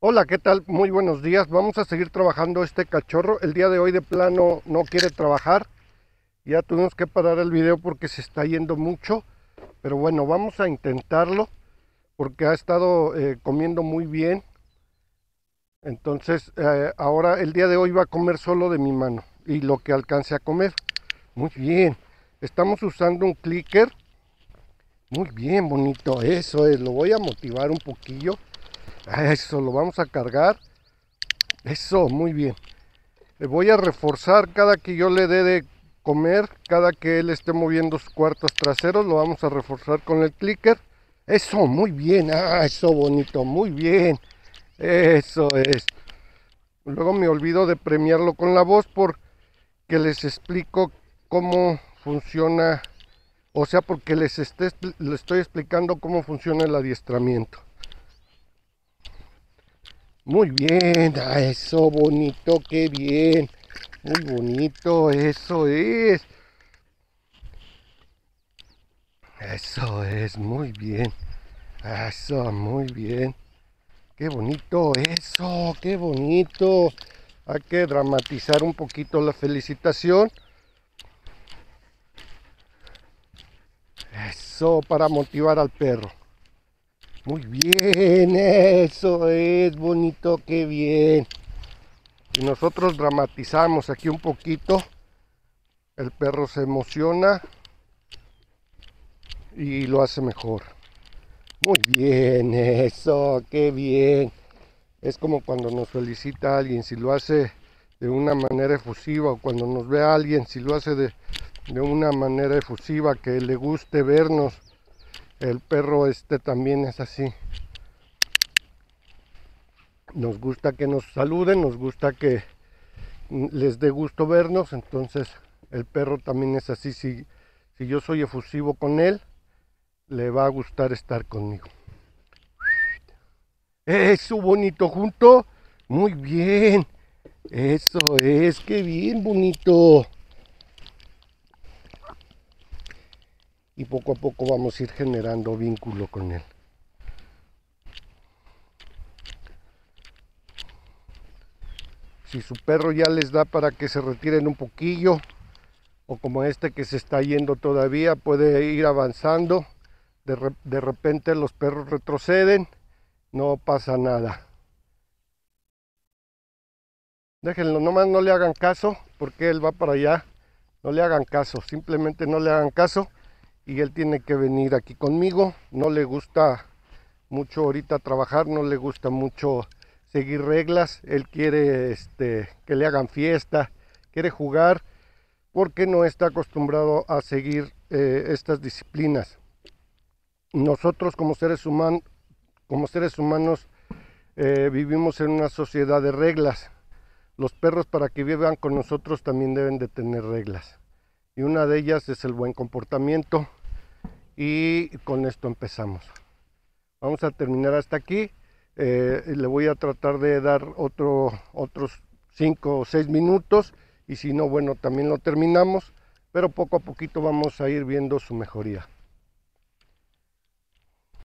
Hola, ¿qué tal? Muy buenos días. Vamos a seguir trabajando este cachorro. El día de hoy de plano no quiere trabajar. Ya tuvimos que parar el video porque se está yendo mucho. Pero bueno, vamos a intentarlo porque ha estado comiendo muy bien. Entonces ahora el día de hoy va a comer solo de mi mano y lo que alcance a comer. Muy bien. Estamos usando un clicker. Muy bien, bonito. Eso es, lo voy a motivar un poquillo. Eso, lo vamos a cargar. Eso, muy bien. Le voy a reforzar cada que yo le dé de comer, cada que él esté moviendo sus cuartos traseros, lo vamos a reforzar con el clicker. Eso, muy bien. Ah, eso, bonito, muy bien. Eso es. Luego me olvido de premiarlo con la voz porque les explico cómo funciona, o sea, porque les estoy explicando cómo funciona el adiestramiento. Muy bien, eso bonito, qué bien, muy bonito, eso es. Eso es, muy bien, eso, muy bien. Qué bonito, eso, qué bonito. Hay que dramatizar un poquito la felicitación. Eso, para motivar al perro. Muy bien, eso es bonito, qué bien. Y nosotros dramatizamos aquí un poquito. El perro se emociona y lo hace mejor. Muy bien, eso, qué bien. Es como cuando nos felicita a alguien, si lo hace de una manera efusiva, o cuando nos ve a alguien, si lo hace de una manera efusiva, que le guste vernos. El perro también es así. Nos gusta que nos saluden, nos gusta que les dé gusto vernos. Entonces el perro también es así. Si yo soy efusivo con él, le va a gustar estar conmigo. Eso, bonito, junto. Muy bien. Eso es, qué bien, bonito. Y poco a poco vamos a ir generando vínculo con él. Si su perro ya les da para que se retiren un poquillo, o como este que se está yendo todavía, puede ir avanzando. De repente los perros retroceden, no pasa nada. Déjenlo, nomás no le hagan caso, porque él va para allá. No le hagan caso, simplemente no le hagan caso. Y él tiene que venir aquí conmigo. No le gusta mucho ahorita trabajar, no le gusta mucho seguir reglas. Él quiere que le hagan fiesta, quiere jugar, porque no está acostumbrado a seguir estas disciplinas. Nosotros como seres humanos vivimos en una sociedad de reglas. Los perros, para que vivan con nosotros, también deben de tener reglas. Y una de ellas es el buen comportamiento. Y con esto empezamos. Vamos a terminar hasta aquí. Le voy a tratar de dar otros 5 o 6 minutos. Y si no, bueno, también lo terminamos. Pero poco a poquito vamos a ir viendo su mejoría.